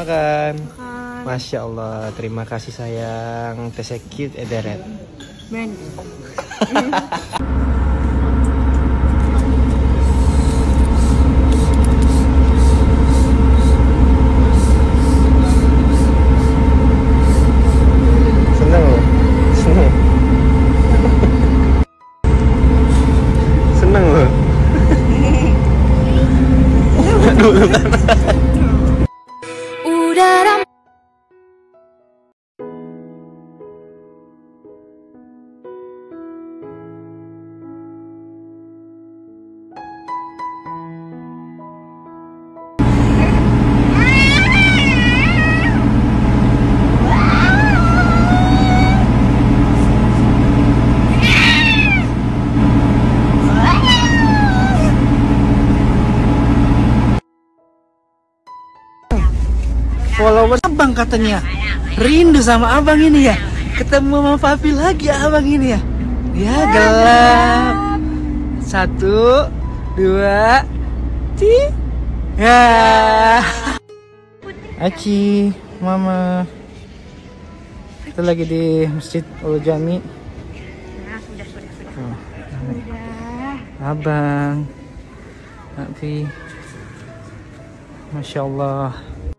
Makan. Masya Allah, terima kasih sayang. Tesekit ederet. Men. Followers abang katanya rindu sama abang ini ya, ketemu sama papi lagi abang ini ya. Ya gelap. 1, 2, 3. Aci, mama. Kita lagi di Masjid Al Jami. Abang, papi, masya Allah.